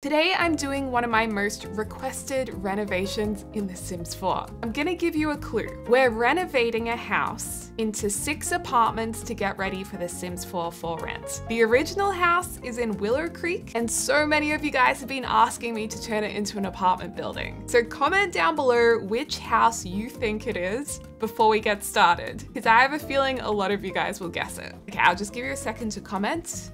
Today I'm doing one of my most requested renovations in The Sims 4. I'm gonna give you a clue. We're renovating a house into 6 apartments to get ready for The Sims 4 for rent. The original house is in Willow Creek, and so many of you guys have been asking me to turn it into an apartment building. So comment down below which house you think it is before we get started, because I have a feeling a lot of you guys will guess it. Okay, I'll just give you a second to comment.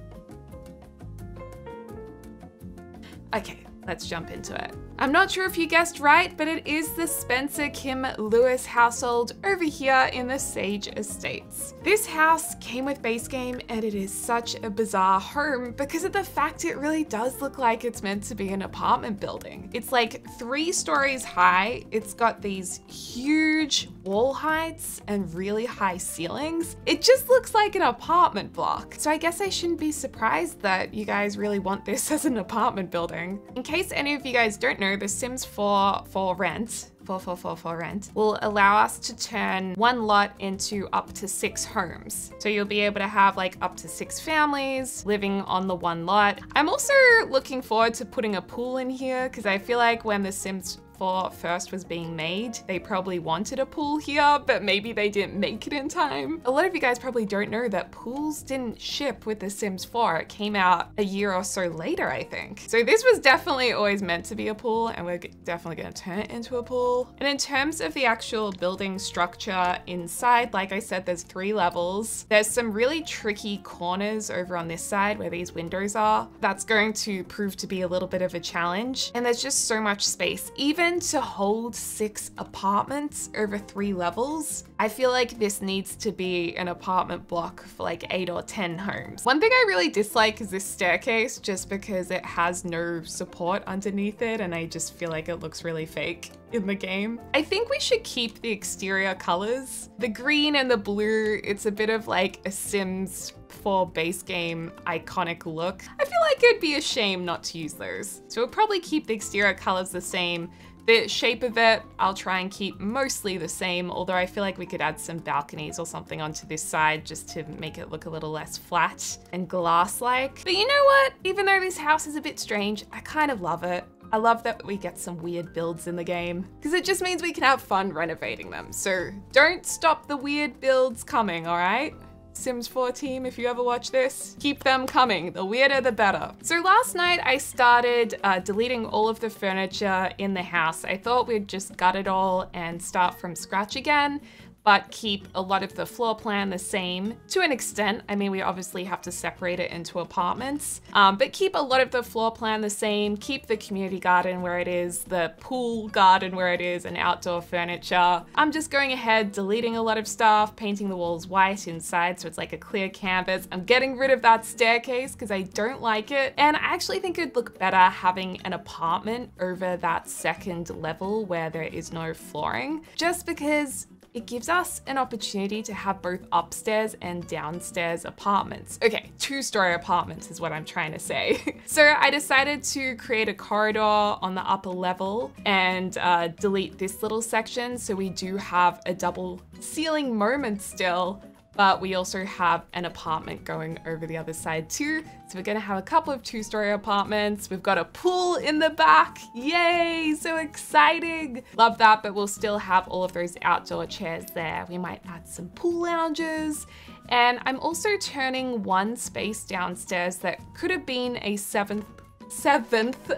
Okay, let's jump into it. I'm not sure if you guessed right, but it is the Spencer Kim Lewis household over here in the Sage Estates. This house came with base game, and it is such a bizarre home because of the fact it really does look like it's meant to be an apartment building. It's like 3 stories high. It's got these huge wall heights and really high ceilings. It just looks like an apartment block. So I guess I shouldn't be surprised that you guys really want this as an apartment building. In case any of you guys don't know, The Sims 4 for rent, 4 rent, will allow us to turn 1 lot into up to 6 homes. So you'll be able to have like up to 6 families living on the 1 lot. I'm also looking forward to putting a pool in here because I feel like when The Sims 4 first was being made, they probably wanted a pool here, but maybe they didn't make it in time. A lot of you guys probably don't know that pools didn't ship with The Sims 4. It came out a year or so later, I think. So this was definitely always meant to be a pool, and we're definitely gonna turn it into a pool. And in terms of the actual building structure inside, like I said, there's 3 levels. There's some really tricky corners over on this side where these windows are. That's going to prove to be a little bit of a challenge. And there's just so much space. Even to hold 6 apartments over 3 levels, I feel like this needs to be an apartment block for like 8 or 10 homes. One thing I really dislike is this staircase, just because it has no support underneath it, and I just feel like it looks really fake in the game. I think we should keep the exterior colors. The green and the blue, it's a bit of like a Sims 4 base game iconic look. I feel like it'd be a shame not to use those. So we'll probably keep the exterior colors the same. The shape of it, I'll try and keep mostly the same, although I feel like we could add some balconies or something onto this side just to make it look a little less flat and glass-like. But you know what? Even though this house is a bit strange, I kind of love it. I love that we get some weird builds in the game because it just means we can have fun renovating them. So don't stop the weird builds coming, all right? Sims 4 team, if you ever watch this, keep them coming. The weirder, the better. So last night I started deleting all of the furniture in the house. I thought we'd just gut it all and start from scratch again, but keep a lot of the floor plan the same to an extent. I mean, we obviously have to separate it into apartments, but keep a lot of the floor plan the same, keep the community garden where it is, the pool garden where it is, and outdoor furniture. I'm just going ahead, deleting a lot of stuff, painting the walls white inside so it's like a clear canvas. I'm getting rid of that staircase because I don't like it. And I actually think it'd look better having an apartment over that second level where there is no flooring, just because it gives us an opportunity to have both upstairs and downstairs apartments. Okay, 2-story apartments is what I'm trying to say. So I decided to create a corridor on the upper level and delete this little section. So we do have a double ceiling moment still, but we also have an apartment going over the other side too. So we're gonna have a couple of 2-story apartments. We've got a pool in the back. Yay, so exciting. Love that, but we'll still have all of those outdoor chairs there. We might add some pool lounges. And I'm also turning 1 space downstairs that could have been a seventh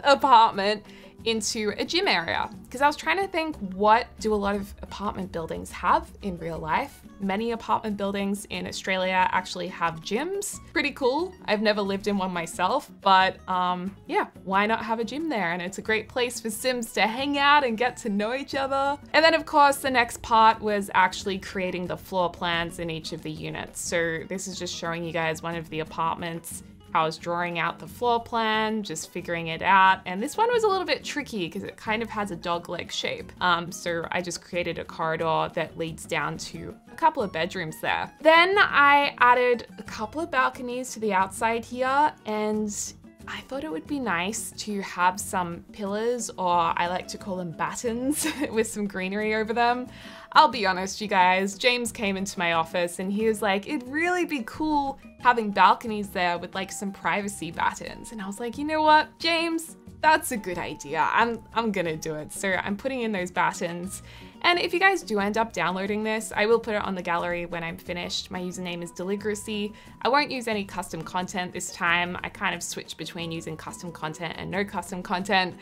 apartment into a gym area, because I was trying to think, what do a lot of apartment buildings have in real life? Many apartment buildings in Australia actually have gyms. Pretty cool. I've never lived in one myself, but yeah, why not have a gym there? And it's a great place for Sims to hang out and get to know each other. And then of course, the next part was actually creating the floor plans in each of the units. So this is just showing you guys one of the apartments. I was drawing out the floor plan, just figuring it out. And this one was a little bit tricky because it kind of has a dog leg shape. So I just created a corridor that leads down to a couple of bedrooms there. Then I added a couple of balconies to the outside here, and I thought it would be nice to have some pillars, or I like to call them battens, with some greenery over them. I'll be honest, you guys, James came into my office and he was like, it'd really be cool having balconies there with like some privacy battens. And I was like, you know what, James, That's a good idea. I'm gonna do it. So I'm putting in those battens. And if you guys do end up downloading this, I will put it on the gallery when I'm finished. My username is Deligracy. I won't use any custom content this time. I kind of switch between using custom content and no custom content.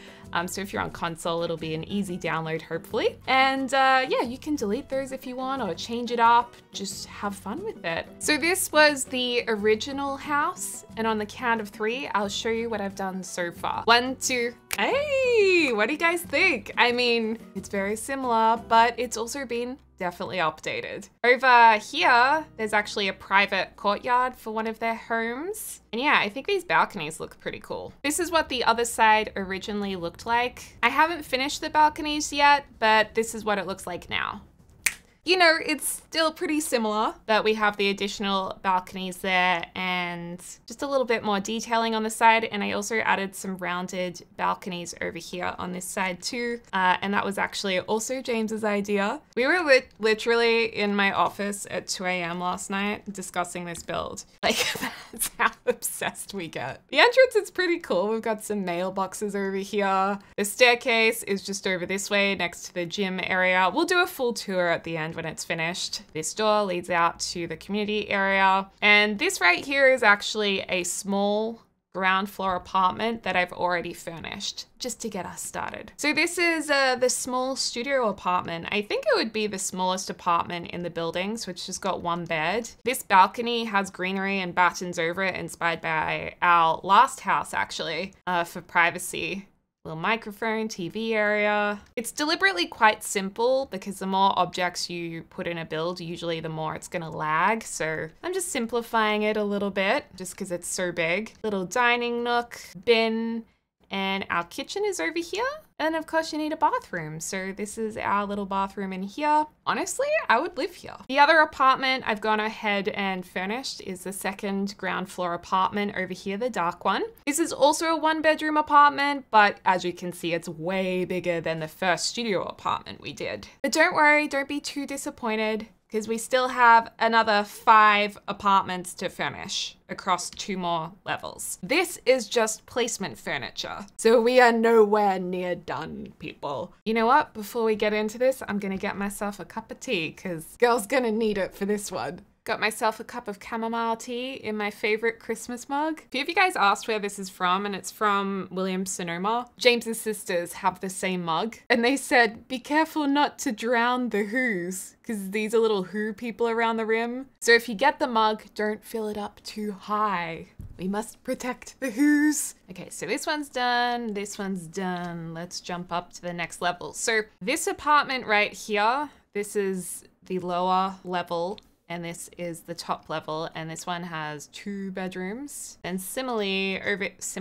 So if you're on console, it'll be an easy download, hopefully. And yeah, you can delete those if you want or change it up. Just have fun with it. So this was the original house. And on the count of three, I'll show you what I've done so far. 1, 2, hey, what do you guys think? I mean, it's very similar, but it's also been definitely updated. Over here, there's actually a private courtyard for one of their homes. And yeah, I think these balconies look pretty cool. This is what the other side originally looked like. I haven't finished the balconies yet, but this is what it looks like now. You know, it's still pretty similar, but we have the additional balconies there and just a little bit more detailing on the side. And I also added some rounded balconies over here on this side too. And that was actually also James's idea. We were literally in my office at 2 a.m. last night discussing this build. Like, that's how obsessed we get. The entrance is pretty cool. We've got some mailboxes over here. The staircase is just over this way next to the gym area. We'll do a full tour at the end when it's finished. This door leads out to the community area. And this right here is actually a small ground floor apartment that I've already furnished just to get us started. So this is the small studio apartment. I think it would be the smallest apartment in the building, so it's just got one bed. This balcony has greenery and battens over it, inspired by our last house actually, for privacy. Little microphone, TV area. It's deliberately quite simple because the more objects you put in a build, usually the more it's gonna lag. So I'm just simplifying it a little bit just because it's so big. Little dining nook, bin, and our kitchen is over here. And of course you need a bathroom. So this is our little bathroom in here. Honestly, I would live here. The other apartment I've gone ahead and furnished is the second ground floor apartment over here, the dark one. This is also a 1-bedroom apartment, but as you can see, it's way bigger than the first studio apartment we did. But don't worry, don't be too disappointed because we still have another 5 apartments to furnish across 2 more levels. This is just placement furniture. So we are nowhere near done, people. You know what? Before we get into this, I'm gonna get myself a cup of tea because girl's gonna need it for this one. Got myself a cup of chamomile tea in my favorite Christmas mug. A few of you guys asked where this is from, and it's from William Sonoma. James's sisters have the same mug, and they said, be careful not to drown the Who's, because these are little Who people around the rim. So if you get the mug, don't fill it up too high. We must protect the Who's. Okay, so this one's done, this one's done. Let's jump up to the next level. So this apartment right here, this is the lower level. And this is the top level, and this one has 2 bedrooms. And similarly, this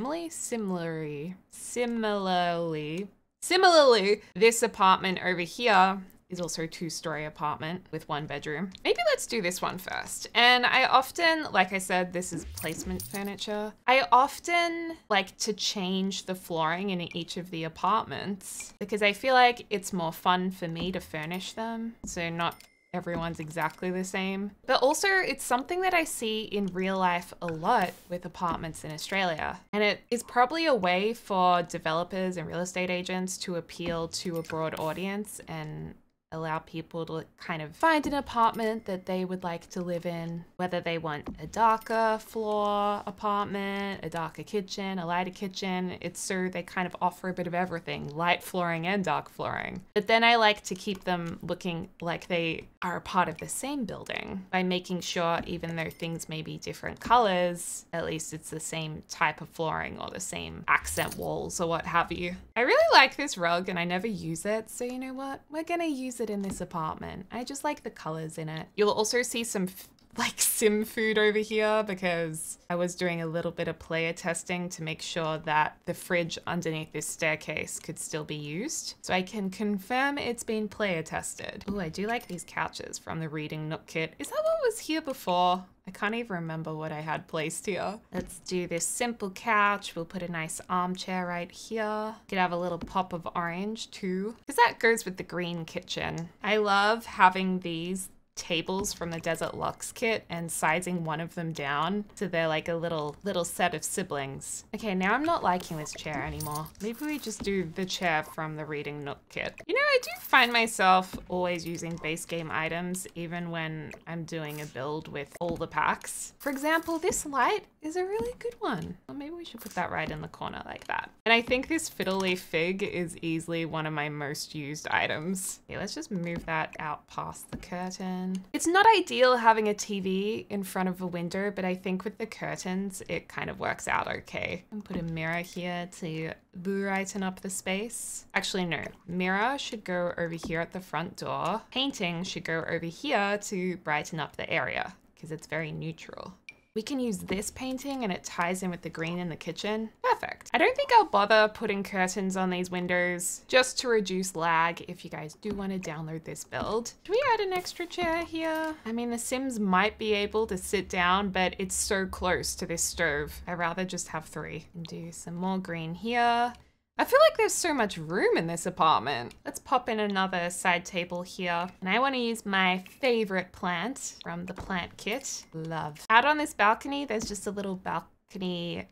apartment over here is also a 2-story apartment with 1 bedroom. Maybe let's do this one first. And I often, like I said, this is placement furniture. I often like to change the flooring in each of the apartments because I feel like it's more fun for me to furnish them. So not everyone's exactly the same. But also it's something that I see in real life a lot with apartments in Australia. And it is probably a way for developers and real estate agents to appeal to a broad audience and allow people to kind of find an apartment that they would like to live in, whether they want a darker floor apartment, a darker kitchen, a lighter kitchen. It's so they kind of offer a bit of everything, light flooring and dark flooring. But then I like to keep them looking like they are a part of the same building by making sure even though things may be different colors, at least it's the same type of flooring or the same accent walls or what have you. I really like this rug and I never use it. So you know what? We're gonna use it in this apartment. I just like the colors in it. You'll also see some like sim food over here because I was doing a little bit of player testing to make sure that the fridge underneath this staircase could still be used. So I can confirm it's been player tested. Oh, I do like these couches from the Reading Nook kit. Is that what was here before? I can't even remember what I had placed here. Let's do this simple couch. We'll put a nice armchair right here. Could have a little pop of orange too, because that goes with the green kitchen. I love having these tables from the Desert Lux kit and sizing one of them down so they're like a little set of siblings. Okay, now I'm not liking this chair anymore. Maybe we just do the chair from the Reading Nook kit. You know, I do find myself always using base game items even when I'm doing a build with all the packs. For example, this light is a really good one. Well, maybe we should put that right in the corner like that. And I think this fiddle leaf fig is easily one of my most used items. Okay, let's just move that out past the curtain. It's not ideal having a TV in front of a window, but I think with the curtains, it kind of works out okay. And put a mirror here to brighten up the space. Actually, no. Mirror should go over here at the front door. Painting should go over here to brighten up the area because it's very neutral. We can use this painting and it ties in with the green in the kitchen. Perfect. I don't think I'll bother putting curtains on these windows just to reduce lag if you guys do want to download this build. Should we add an extra chair here? I mean, the Sims might be able to sit down, but it's so close to this stove. I'd rather just have three. And do some more green here. I feel like there's so much room in this apartment. Let's pop in another side table here. And I want to use my favorite plant from the plant kit. Love. Out on this balcony, there's just a little balcony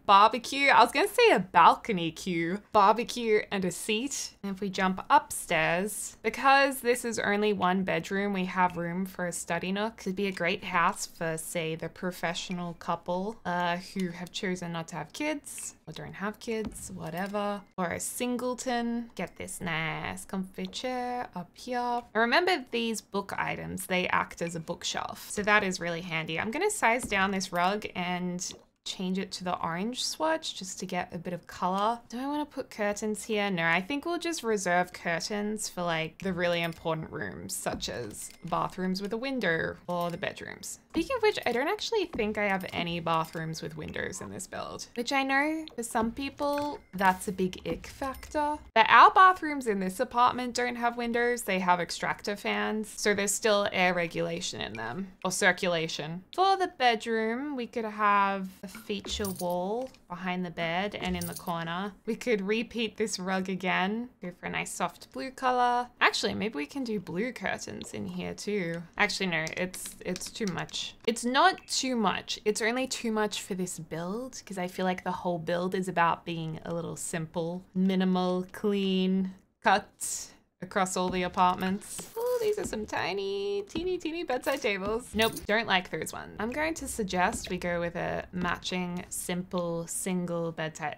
barbecue. I was going to say a balcony queue. Barbecue and a seat. And if we jump upstairs, because this is only one bedroom, we have room for a study nook. It'd be a great house for, say, the professional couple who have chosen not to have kids. Or don't have kids, whatever. Or a singleton. Get this nice comfy chair up here. And remember these book items, they act as a bookshelf. So that is really handy. I'm gonna size down this rug and change it to the orange swatch just to get a bit of color. Do I want to put curtains here? No, I think we'll just reserve curtains for like the really important rooms, such as bathrooms with a window or the bedrooms. Speaking of which, I don't actually think I have any bathrooms with windows in this build, which I know for some people, that's a big ick factor. But our bathrooms in this apartment don't have windows. They have extractor fans. So there's still air regulation in them or circulation. For the bedroom, we could have a feature wall behind the bed and in the corner. We could repeat this rug again. Go for a nice soft blue color. Actually, maybe we can do blue curtains in here too. Actually, no, it's too much. It's not too much. It's only too much for this build because I feel like the whole build is about being a little simple, minimal, clean, cut across all the apartments. These are some tiny, teeny bedside tables. Nope, don't like those ones. I'm going to suggest we go with a matching, simple, single bedside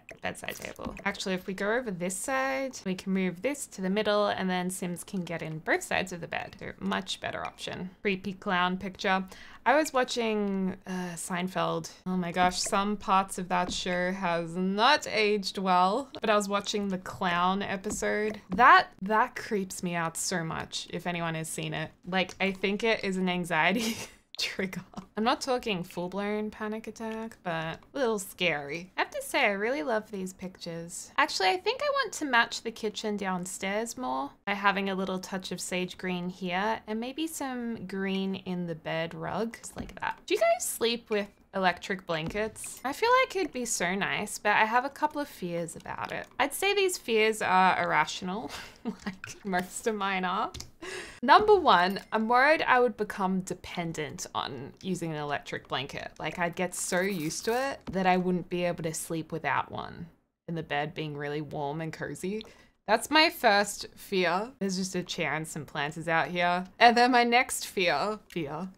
table. Actually, if we go over this side, we can move this to the middle and then Sims can get in both sides of the bed. So much better option. Creepy clown picture. I was watching Seinfeld. Oh my gosh, some parts of that show has not aged well, but I was watching the clown episode. That creeps me out so much, if anyone has seen it. Like, I think it is an anxiety trigger. I'm not talking full-blown panic attack, but a little scary. I have to say, I really love these pictures. Actually, I think I want to match the kitchen downstairs more by having a little touch of sage green here and maybe some green in the bed rug, just like that. Do you guys sleep with electric blankets? I feel like it'd be so nice, but I have a couple of fears about it. I'd say these fears are irrational, like most of mine are. Number one, I'm worried I would become dependent on using an electric blanket. Like, I'd get so used to it that I wouldn't be able to sleep without one, and the bed being really warm and cozy. That's my first fear. There's just a chair and some planters out here. And then my next fear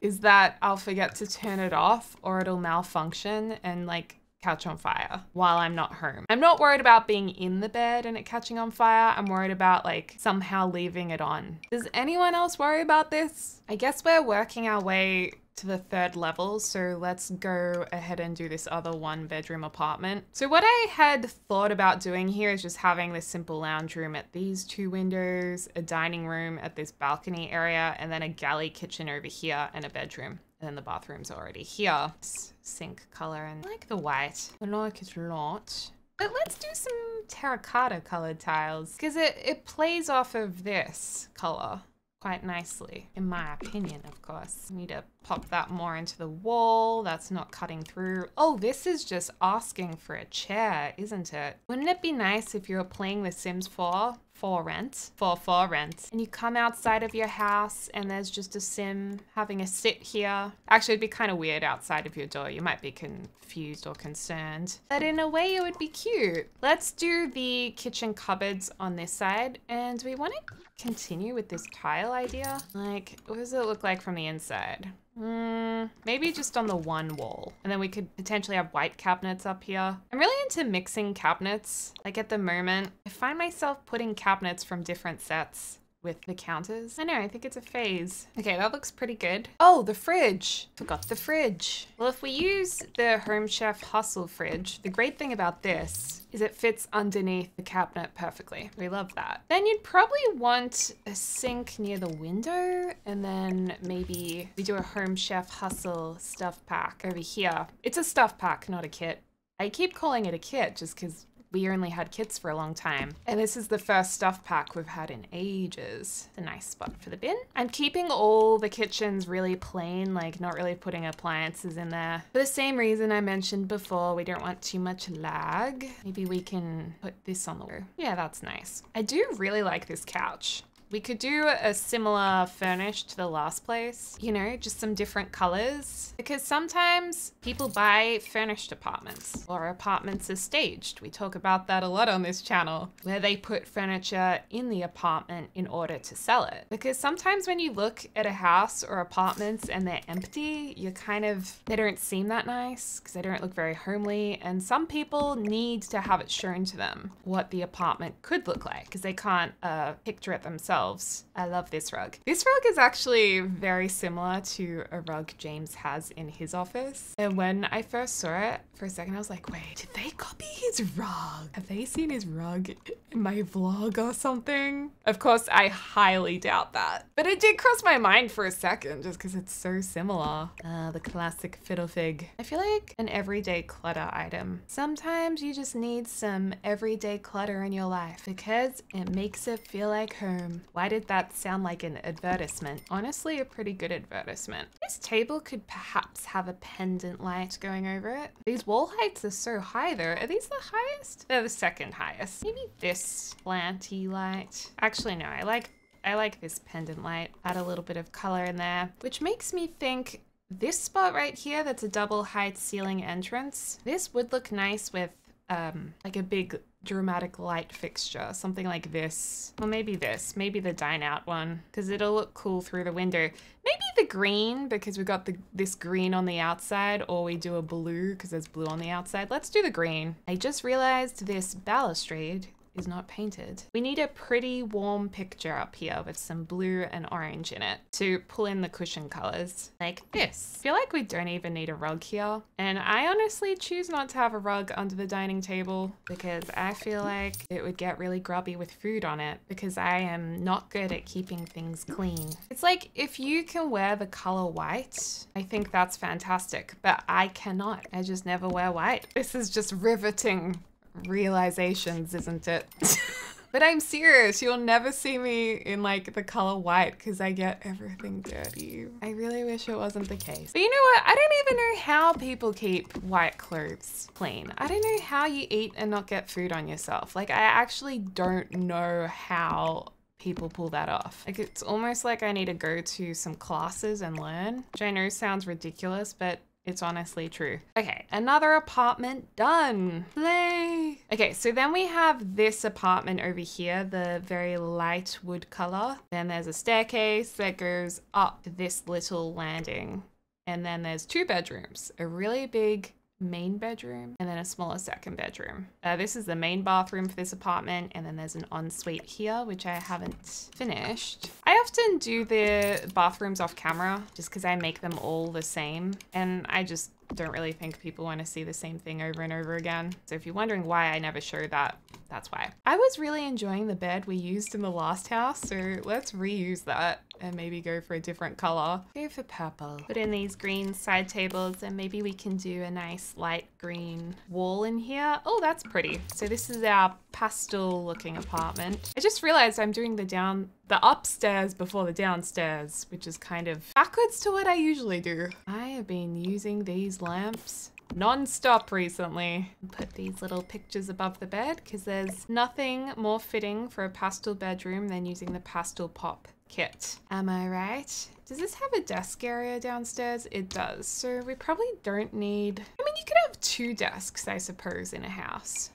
is that I'll forget to turn it off or it'll malfunction and like catch on fire while I'm not home. I'm not worried about being in the bed and it catching on fire. I'm worried about like somehow leaving it on. Does anyone else worry about this? I guess we're working our way to the third level, so let's go ahead and do this other one-bedroom apartment. So what I had thought about doing here is just having this simple lounge room at these two windows, a dining room at this balcony area, and then a galley kitchen over here and a bedroom. And then the bathroom's already here. Sink color and I like the white. I like it a lot. But let's do some terracotta colored tiles because it plays off of this color quite nicely, in my opinion, of course. Need to pop that more into the wall. That's not cutting through. Oh, this is just asking for a chair, isn't it? Wouldn't it be nice if you were playing The Sims 4 for rent. And you come outside of your house and there's just a sim having a sit here. Actually, it'd be kind of weird outside of your door. You might be confused or concerned, but in a way it would be cute. Let's do the kitchen cupboards on this side. And we want to continue with this tile idea. Like, what does it look like from the inside? Maybe just on the one wall. And then we could potentially have white cabinets up here. I'm really into mixing cabinets. Like at the moment, I find myself putting cabinets from different sets with the counters. I know, I think it's a phase. Okay, that looks pretty good. Oh, the fridge. Forgot the fridge. Well, if we use the Home Chef Hustle fridge, the great thing about this is it fits underneath the cabinet perfectly. We love that. Then you'd probably want a sink near the window, and then maybe we do a Home Chef Hustle stuff pack over here. It's a stuff pack, not a kit. I keep calling it a kit just because we only had kits for a long time. And this is the first stuff pack we've had in ages. A nice spot for the bin. I'm keeping all the kitchens really plain, like not really putting appliances in there. For the same reason I mentioned before, we don't want too much lag. Maybe we can put this on the wall. Yeah, that's nice. I do really like this couch. We could do a similar furnish to the last place, you know, just some different colors, because sometimes people buy furnished apartments or apartments are staged. We talk about that a lot on this channel, where they put furniture in the apartment in order to sell it. Because sometimes when you look at a house or apartments and they're empty, you're kind of, they don't seem that nice because they don't look very homely. And some people need to have it shown to them what the apartment could look like because they can't picture it themselves. I love this rug. This rug is actually very similar to a rug James has in his office. And when I first saw it, for a second I was like, wait, did they copy his rug? Have they seen his rug in my vlog or something? Of course, I highly doubt that. But it did cross my mind for a second just because it's so similar. The classic fiddle fig. I feel like an everyday clutter item. Sometimes you just need some everyday clutter in your life because it makes it feel like home. Why did that sound like an advertisement? Honestly, a pretty good advertisement. This table could perhaps have a pendant light going over it. These wall heights are so high though. Are these the highest? They're the second highest. Maybe this slanty light. Actually, no, I like this pendant light. Add a little bit of color in there, which makes me think this spot right here, that's a double height ceiling entrance. This would look nice with like a big dramatic light fixture, something like this, or maybe this, maybe the dine out one, because it'll look cool through the window. Maybe the green, because we've got this green on the outside, or we do a blue because there's blue on the outside. Let's do the green. I just realized this balustrade is not painted. We need a pretty warm picture up here with some blue and orange in it to pull in the cushion colors like this. I feel like we don't even need a rug here. And I honestly choose not to have a rug under the dining table because I feel like it would get really grubby with food on it because I am not good at keeping things clean. It's like if you can wear the color white, I think that's fantastic, but I cannot. I just never wear white. This is just riveting realizations, isn't it? But I'm serious, you'll never see me in like the color white because I get everything dirty. I really wish it wasn't the case. But you know what? I don't even know how people keep white clothes clean. I don't know how you eat and not get food on yourself. Like I actually don't know how people pull that off. Like it's almost like I need to go to some classes and learn, which I know sounds ridiculous, but it's honestly true. Okay, another apartment done. Play. Okay, so then we have this apartment over here, the very light wood color. Then there's a staircase that goes up this little landing. And then there's two bedrooms, a really big main bedroom and then a smaller second bedroom. This is the main bathroom for this apartment, and then there's an ensuite here, which I haven't finished. I often do the bathrooms off camera just because I make them all the same, and I just don't really think people want to see the same thing over and over again. So if you're wondering why I never show that, that's why. I was really enjoying the bed we used in the last house, so let's reuse that and maybe go for a different color. Go for purple. Put in these green side tables and maybe we can do a nice light green wall in here. Oh, that's pretty. So this is our pastel looking apartment. I just realized I'm doing the upstairs before the downstairs, which is kind of backwards to what I usually do. I have been using these lamps non-stop recently. Put these little pictures above the bed because there's nothing more fitting for a pastel bedroom than using the Pastel Pop kit. Am I right? Does this have a desk area downstairs? It does. So we probably don't need... I mean, you could have two desks, I suppose, in a house.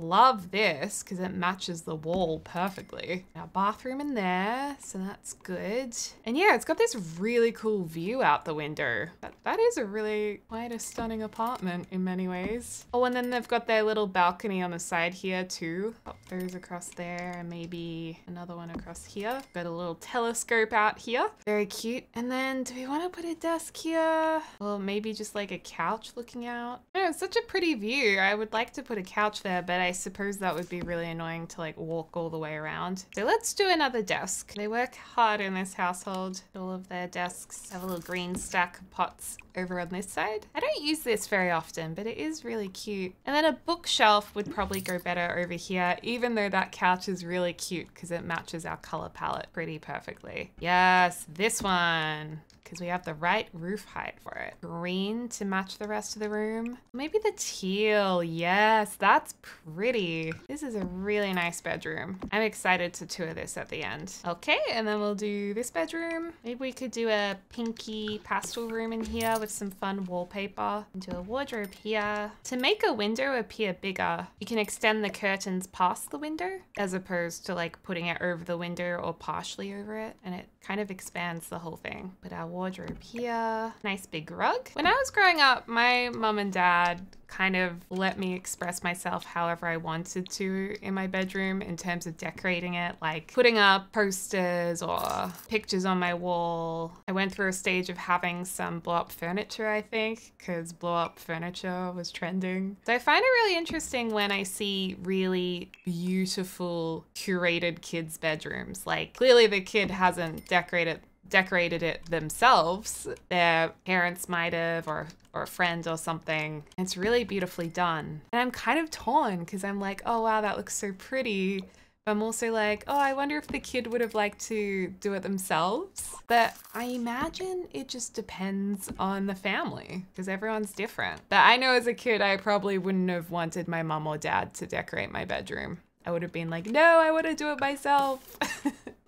Love this because it matches the wall perfectly. Our bathroom in there, so that's good. And yeah, it's got this really cool view out the window. That is a really quite a stunning apartment in many ways. Oh, and then they've got their little balcony on the side here too. Pop those across there and maybe another one across here. Got a little telescope out here. Very cute. And then do we want to put a desk here? Or maybe just like a couch looking out? No, it's such a pretty view. I would like to put a couch there, but I suppose that would be really annoying to like walk all the way around. So let's do another desk. They work hard in this household. All of their desks have a little green stack of pots over on this side. I don't use this very often, but it is really cute. And then a bookshelf would probably go better over here, even though that couch is really cute because it matches our color palette pretty perfectly. Yes, this one, because we have the right roof height for it. Green to match the rest of the room. Maybe the teal. Yes, that's pretty. This is a really nice bedroom. I'm excited to tour this at the end. Okay, and then we'll do this bedroom. Maybe we could do a pinky pastel room in here with some fun wallpaper. Do a wardrobe here. To make a window appear bigger, you can extend the curtains past the window as opposed to like putting it over the window or partially over it, and it kind of expands the whole thing. Put our wardrobe here. Nice big rug. When I was growing up, my mum and dad kind of let me express myself however I wanted to in my bedroom in terms of decorating it, like putting up posters or pictures on my wall. I went through a stage of having some blow up furniture, I think, because blow up furniture was trending. So I find it really interesting when I see really beautiful curated kids' bedrooms. Like clearly the kid hasn't decorated it themselves. Their parents might have, or a friend or something. It's really beautifully done. And I'm kind of torn because I'm like, oh wow, that looks so pretty. But I'm also like, oh, I wonder if the kid would have liked to do it themselves. But I imagine it just depends on the family because everyone's different. But I know as a kid, I probably wouldn't have wanted my mom or dad to decorate my bedroom. I would have been like, no, I want to do it myself.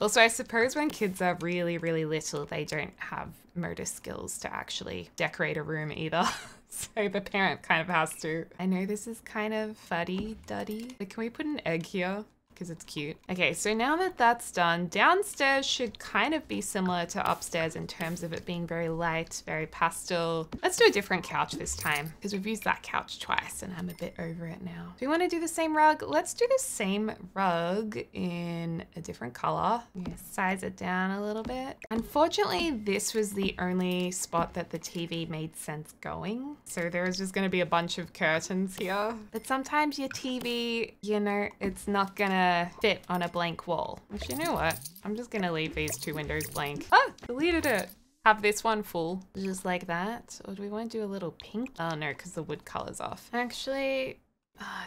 Also, I suppose when kids are really, really little, they don't have motor skills to actually decorate a room either. So the parent kind of has to. I know this is kind of fuddy-duddy, but can we put an egg here? Because it's cute. Okay, so now that that's done, downstairs should kind of be similar to upstairs in terms of it being very light, very pastel. Let's do a different couch this time because we've used that couch twice and I'm a bit over it now. Do we want to do the same rug? Let's do the same rug in a different color. I'm gonna size it down a little bit. Unfortunately, this was the only spot that the TV made sense going. So there was just going to be a bunch of curtains here. But sometimes your TV, you know, it's not going to fit on a blank wall. But you know what? I'm just gonna leave these two windows blank. Oh, deleted it. Have this one full. Just like that. Or do we want to do a little pink? Oh no, because the wood color's off. Actually,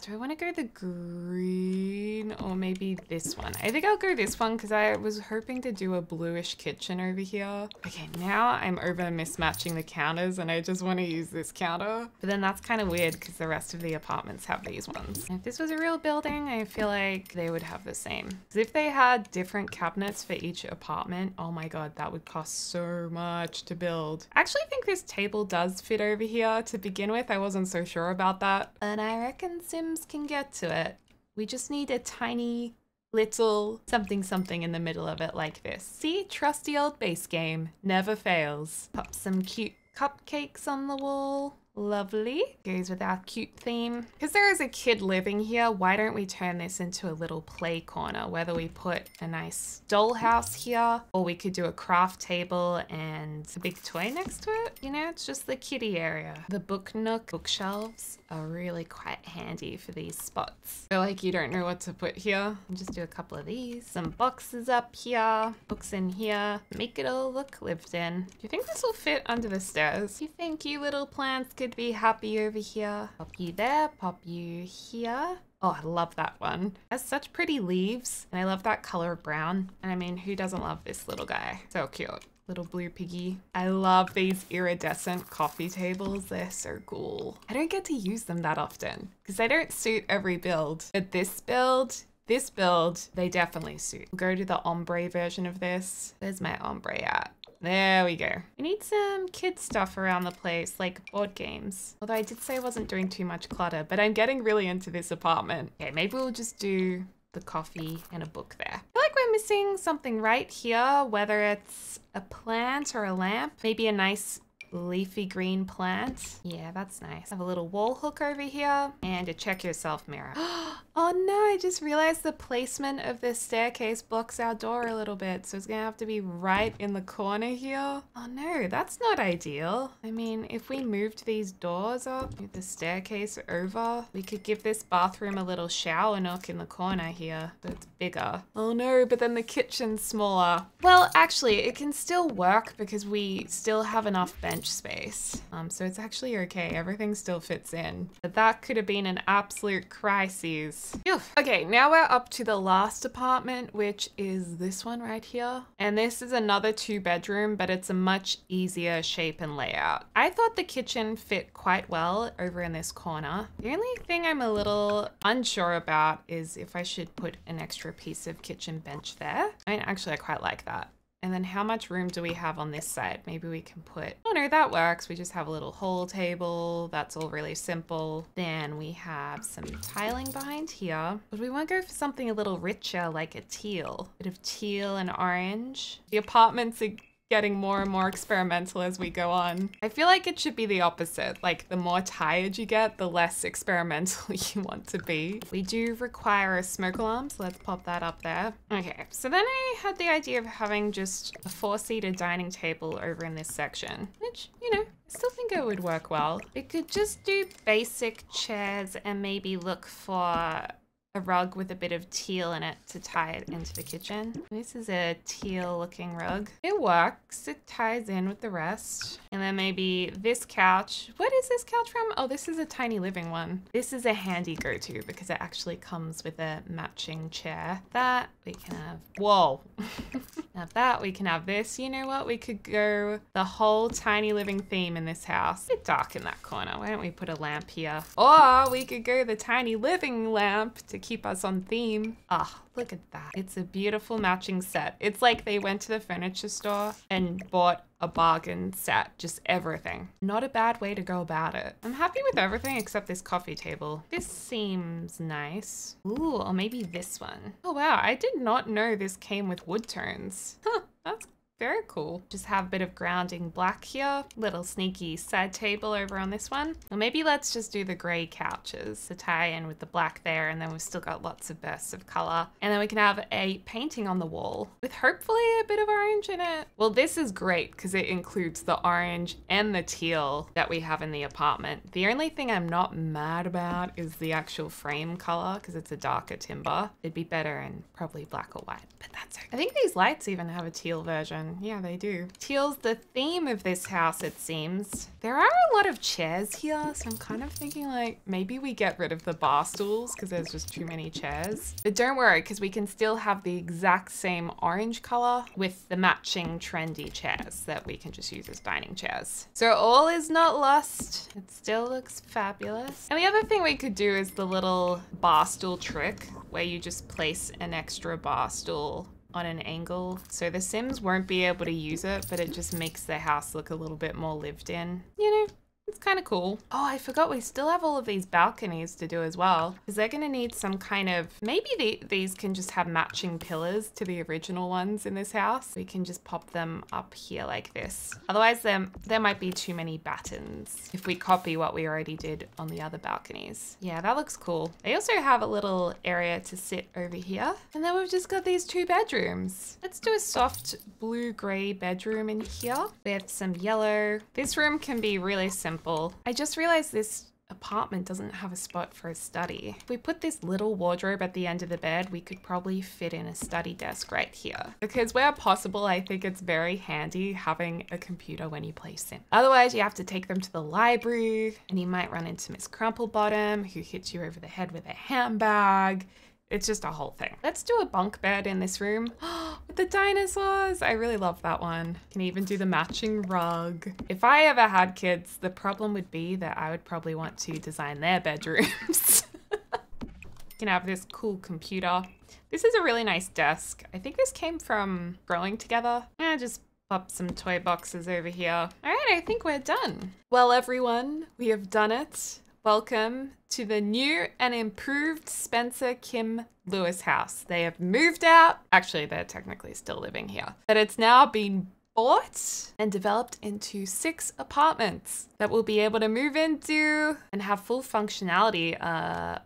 do I want to go the green or maybe this one? I think I'll go this one because I was hoping to do a bluish kitchen over here. Okay, now I'm over mismatching the counters and I just want to use this counter. But then that's kind of weird because the rest of the apartments have these ones. And if this was a real building, I feel like they would have the same. Because if they had different cabinets for each apartment, oh my god, that would cost so much to build. I actually think this table does fit over here to begin with. I wasn't so sure about that. And I reckon Sims can get to it. We just need a tiny little something something in the middle of it like this. See, trusty old base game never fails. Pop some cute cupcakes on the wall. Lovely. Goes with our cute theme. Because there is a kid living here, why don't we turn this into a little play corner? Whether we put a nice dollhouse here, or we could do a craft table and a big toy next to it. You know, it's just the kiddie area. The book nook, bookshelves are really quite handy for these spots. I feel like you don't know what to put here. I'll just do a couple of these. Some boxes up here, books in here. Make it all look lived in. Do you think this will fit under the stairs? Do you think you little plants could be happy over here? Pop you there, pop you here. Oh, I love that one. It has such pretty leaves and I love that color of brown. And I mean, who doesn't love this little guy? So cute. Little blue piggy. I love these iridescent coffee tables. They're so cool. I don't get to use them that often because they don't suit every build. But this build, they definitely suit. We'll go to the ombre version of this. Where's my ombre at? There we go. We need some kid stuff around the place, like board games. Although I did say I wasn't doing too much clutter, but I'm getting really into this apartment. Okay, maybe we'll just do the coffee and a book there. I feel like we're missing something right here, whether it's a plant or a lamp. Maybe a nice leafy green plant. Yeah, that's nice. Have a little wall hook over here and a check yourself mirror. Oh no, I just realized the placement of this staircase blocks our door a little bit. So it's gonna have to be right in the corner here. Oh no, that's not ideal. I mean, if we moved these doors up, move the staircase over, we could give this bathroom a little shower nook in the corner here. That's bigger. Oh no, but then the kitchen's smaller. Well, actually it can still work because we still have enough bench space. So it's actually okay. Everything still fits in. But that could have been an absolute crisis. Okay, now we're up to the last apartment, which is this one right here. And this is another 2-bedroom, but it's a much easier shape and layout. I thought the kitchen fit quite well over in this corner. The only thing I'm a little unsure about is if I should put an extra piece of kitchen bench there. I mean, actually, I quite like that. And then how much room do we have on this side? Maybe we can put, oh no, that works. We just have a little hole table. That's all really simple. Then we have some tiling behind here. But we want to go for something a little richer, like a teal. Bit of teal and orange. The apartments are getting more and more experimental as we go on. I feel like it should be the opposite. Like the more tired you get, the less experimental you want to be. We do require a smoke alarm, so let's pop that up there. Okay, so then I had the idea of having just a 4-seater dining table over in this section, which, you know, I still think it would work well. We could just do basic chairs and maybe look for a rug with a bit of teal in it to tie it into the kitchen. This is a teal looking rug. It works. It ties in with the rest. And then maybe this couch. What is this couch from? Oh, this is a tiny living one. This is a handy go-to because it actually comes with a matching chair. That we can have. Whoa. Have that. We can have this. You know what? We could go the whole tiny living theme in this house. A bit dark in that corner. Why don't we put a lamp here? Or we could go the tiny living lamp to keep us on theme. Ah, oh, look at that. It's a beautiful matching set. It's like they went to the furniture store and bought a bargain set, just everything. Not a bad way to go about it. I'm happy with everything except this coffee table. This seems nice. Ooh, or maybe this one. Oh wow, I did not know this came with wood tones. Huh, that's very cool. Just have a bit of grounding black here. Little sneaky side table over on this one. Or maybe let's just do the gray couches to tie in with the black there. And then we've still got lots of bursts of color. And then we can have a painting on the wall with hopefully a bit of orange in it. Well, this is great because it includes the orange and the teal that we have in the apartment. The only thing I'm not mad about is the actual frame color because it's a darker timber. It'd be better in probably black or white, but that's okay. I think these lights even have a teal version. Yeah, they do. Teal's the theme of this house, it seems. There are a lot of chairs here, so I'm kind of thinking like maybe we get rid of the bar stools because there's just too many chairs. But don't worry, because we can still have the exact same orange color with the matching trendy chairs that we can just use as dining chairs. So all is not lost. It still looks fabulous. And the other thing we could do is the little bar stool trick where you just place an extra bar stool on an angle. So the Sims won't be able to use it, but it just makes the house look a little bit more lived in. You know, it's kind of cool. Oh, I forgot we still have all of these balconies to do as well, because they're gonna need some kind of, maybe these can just have matching pillars to the original ones in this house. We can just pop them up here like this. Otherwise there might be too many battens if we copy what we already did on the other balconies. Yeah, that looks cool. They also have a little area to sit over here. And then we've just got these 2 bedrooms. Let's do a soft blue-gray bedroom in here with some yellow. This room can be really simple. I just realized this apartment doesn't have a spot for a study. If we put this little wardrobe at the end of the bed, we could probably fit in a study desk right here. Because where possible, I think it's very handy having a computer when you play Sims. Otherwise, you have to take them to the library and you might run into Miss Crumplebottom, who hits you over the head with a handbag. It's just a whole thing. Let's do a bunk bed in this room with the dinosaurs. I really love that one. Can even do the matching rug. If I ever had kids, the problem would be that I would probably want to design their bedrooms. You can have this cool computer. This is a really nice desk. I think this came from Growing Together. Yeah, just pop some toy boxes over here. All right, I think we're done. Well, everyone, we have done it. Welcome to the new and improved Spencer Kim Lewis house. They have moved out. Actually, they're technically still living here, but it's now been bought and developed into 6 apartments that we'll be able to move into and have full functionality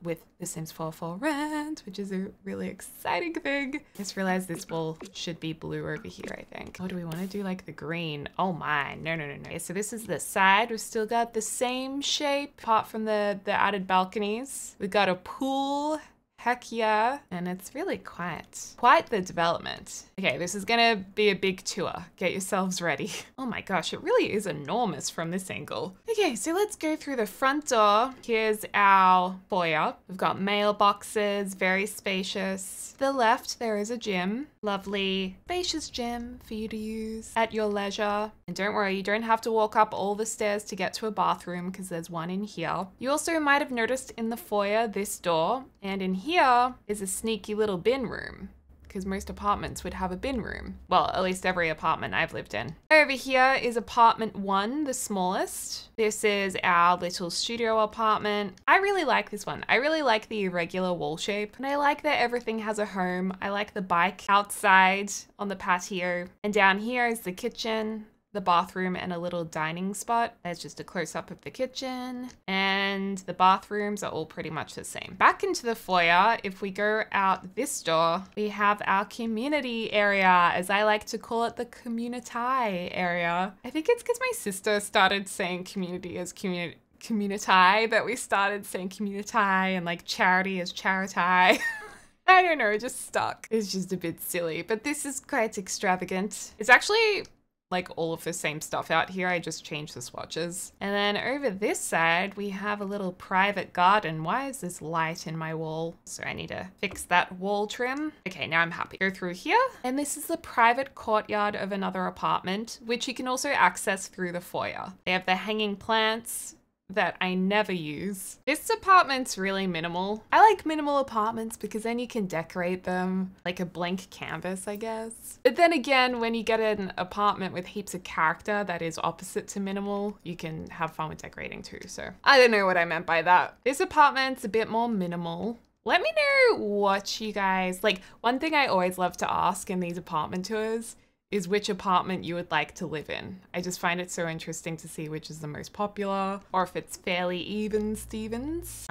with The Sims 4 for rent, which is a really exciting thing. I just realized this wall should be blue over here, I think. Oh, do we want to do like the green? Oh my, no. Okay, so this is the side. We've still got the same shape apart from the added balconies. We've got a pool. Heck yeah. And it's really quiet. Quite the development. Okay, this is gonna be a big tour. Get yourselves ready. Oh my gosh, it really is enormous from this angle. Okay, so let's go through the front door. Here's our foyer. We've got mailboxes, very spacious. To the left, there is a gym. Lovely, spacious gym for you to use at your leisure. And don't worry, you don't have to walk up all the stairs to get to a bathroom because there's one in here. You also might have noticed in the foyer this door, and in here is a sneaky little bin room because most apartments would have a bin room. Well, at least every apartment I've lived in. Over here is apartment 1, the smallest. This is our little studio apartment. I really like this one. I really like the irregular wall shape, and I like that everything has a home. I like the bike outside on the patio, and down here is the kitchen, the bathroom, and a little dining spot. There's just a close-up of the kitchen, and the bathrooms are all pretty much the same. Back into the foyer, if we go out this door, we have our community area, as I like to call it, the community area. I think it's because my sister started saying community as community that we started saying community, and like charity as charity. I don't know, it just stuck. It's just a bit silly, but this is quite extravagant. It's actually like all of the same stuff out here. I just changed the swatches. And then over this side, we have a little private garden. Why is this light in my wall? So I need to fix that wall trim. Okay, now I'm happy. Go through here. And this is the private courtyard of another apartment, which you can also access through the foyer. They have the hanging plants that I never use. This apartment's really minimal. I like minimal apartments because then you can decorate them like a blank canvas, I guess. But then again, when you get an apartment with heaps of character that is opposite to minimal, you can have fun with decorating too. So I don't know what I meant by that. This apartment's a bit more minimal. Let me know what you guys like. One thing I always love to ask in these apartment tours is which apartment you would like to live in. I just find it so interesting to see which is the most popular, or if it's fairly even Stevens.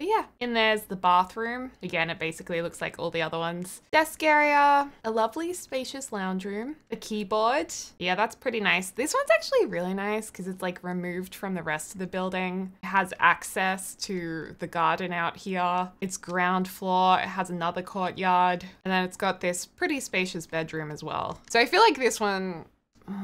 But yeah, and there's the bathroom. Again, it basically looks like all the other ones. Desk area, a lovely spacious lounge room, a keyboard. Yeah, that's pretty nice. This one's actually really nice because it's like removed from the rest of the building. It has access to the garden out here. It's ground floor, it has another courtyard, and then it's got this pretty spacious bedroom as well. So I feel like this one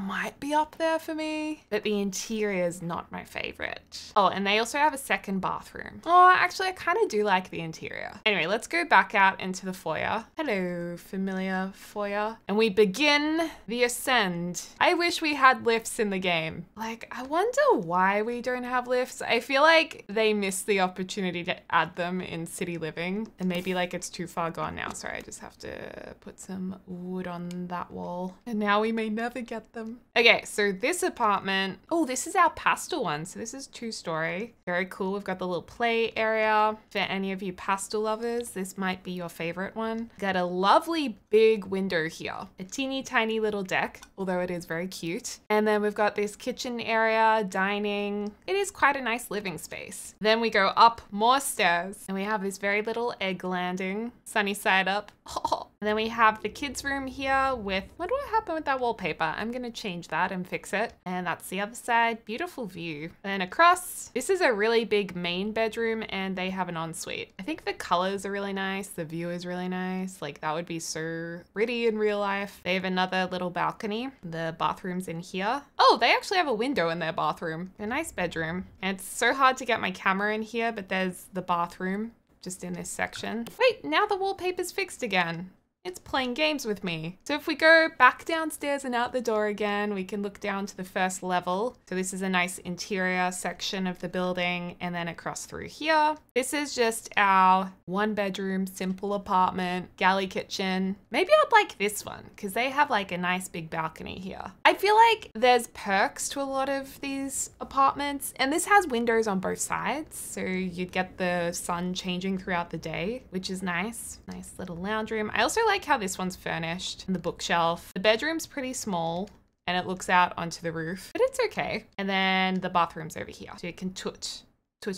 might be up there for me, but the interior is not my favorite. Oh, and they also have a second bathroom. Oh, actually I kind of do like the interior. Anyway, let's go back out into the foyer. Hello, familiar foyer. And we begin the ascend. I wish we had lifts in the game. Like, I wonder why we don't have lifts. I feel like they missed the opportunity to add them in City Living, and maybe like it's too far gone now. Sorry, I just have to put some wood on that wall. And now we may never get them. Okay, so this apartment, oh, this is our pastel one. So this is 2-story. Very cool. We've got the little play area. For any of you pastel lovers, this might be your favorite one. Got a lovely big window here. A teeny tiny little deck, although it is very cute. And then we've got this kitchen area, dining. It is quite a nice living space. Then we go up more stairs and we have this very little egg landing, sunny side up. Oh. And then we have the kids' room here with, what do I happen with that wallpaper? I'm going to change that and fix it. And that's the other side. Beautiful view. And then across, this is a really big main bedroom and they have an ensuite. I think the colors are really nice. The view is really nice. Like, that would be so pretty in real life. They have another little balcony. The bathroom's in here. Oh, they actually have a window in their bathroom. A nice bedroom. And it's so hard to get my camera in here, but there's the bathroom just in this section. Wait, now the wallpaper's fixed again. It's playing games with me. So if we go back downstairs and out the door again, we can look down to the first level. So this is a nice interior section of the building, and then across through here. This is just our 1-bedroom, simple apartment, galley kitchen. Maybe I'd like this one because they have like a nice big balcony here. I feel like there's perks to a lot of these apartments, and this has windows on both sides. So you'd get the sun changing throughout the day, which is nice. Nice little lounge room. I also like how this one's furnished and the bookshelf. The bedroom's pretty small and it looks out onto the roof, but it's okay. And then the bathroom's over here. So you can toot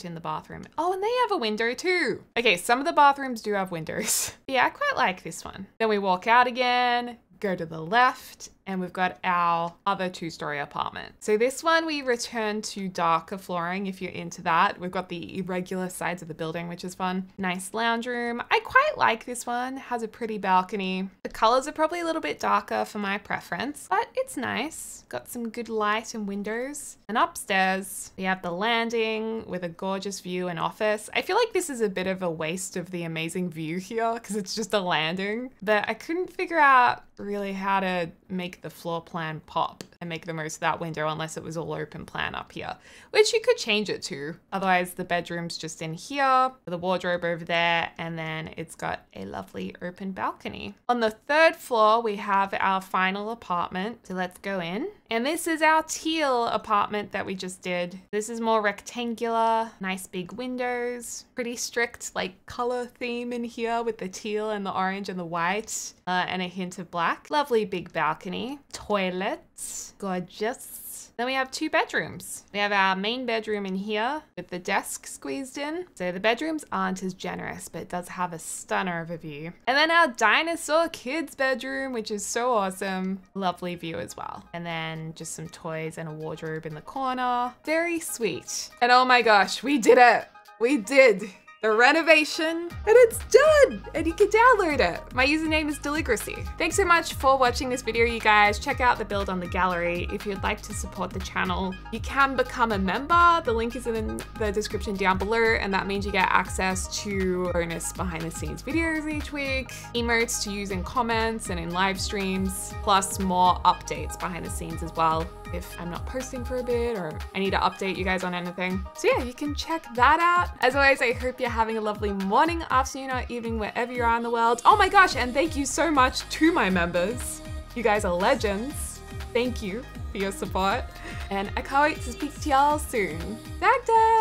in the bathroom. Oh, and they have a window too. Okay, some of the bathrooms do have windows. Yeah, I quite like this one. Then we walk out again, go to the left, and we've got our other 2-story apartment. So this one, we return to darker flooring if you're into that. We've got the irregular sides of the building, which is fun. Nice lounge room. I quite like this one. Has a pretty balcony. The colors are probably a little bit darker for my preference, but it's nice. Got some good light and windows. And upstairs, we have the landing with a gorgeous view and office. I feel like this is a bit of a waste of the amazing view here because it's just a landing, but I couldn't figure out really how to make the floor plan pop and make the most of that window unless it was all open plan up here, which you could change it to. Otherwise, the bedroom's just in here, the wardrobe over there, and then it's got a lovely open balcony. On the third floor, we have our final apartment. So let's go in. And this is our teal apartment that we just did. This is more rectangular, nice big windows, pretty strict like color theme in here with the teal and the orange and the white and a hint of black. Lovely big balcony, toilets, gorgeous. Then we have 2 bedrooms. We have our main bedroom in here with the desk squeezed in. So the bedrooms aren't as generous, but it does have a stunner of a view. And then our dinosaur kids bedroom, which is so awesome. Lovely view as well. And then just some toys and a wardrobe in the corner. Very sweet. And oh my gosh, we did it. We did the renovation and it's done, and you can download it. My username is Deligracy. Thanks so much for watching this video, you guys. Check out the build on the gallery if you'd like to support the channel. You can become a member. The link is in the description down below, and that means you get access to bonus behind the scenes videos each week, emotes to use in comments and in live streams, plus more updates behind the scenes as well. If I'm not posting for a bit or I need to update you guys on anything. So yeah, you can check that out. As always, I hope you're having a lovely morning, afternoon, or evening, wherever you are in the world. Oh my gosh, and thank you so much to my members. You guys are legends. Thank you for your support. And I can't wait to speak to y'all soon. Dag dag!